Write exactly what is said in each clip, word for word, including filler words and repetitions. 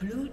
Blue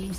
team's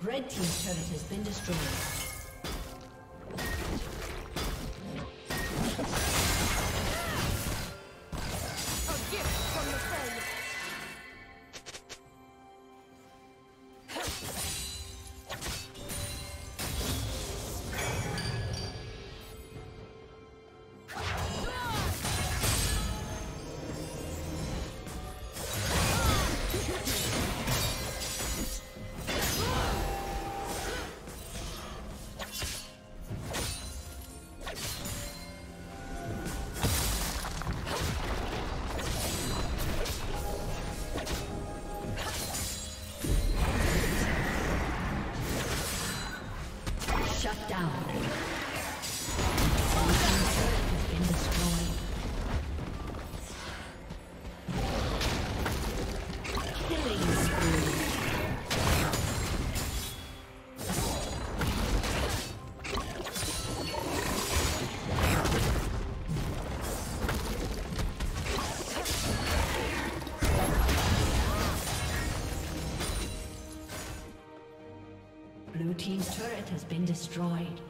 Red team's turret has been destroyed. Blue team's turret has been destroyed.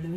Blue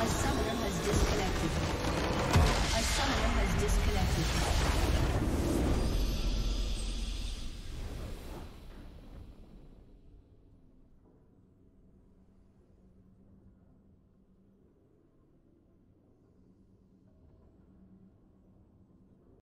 A summoner has disconnected. A summoner has disconnected.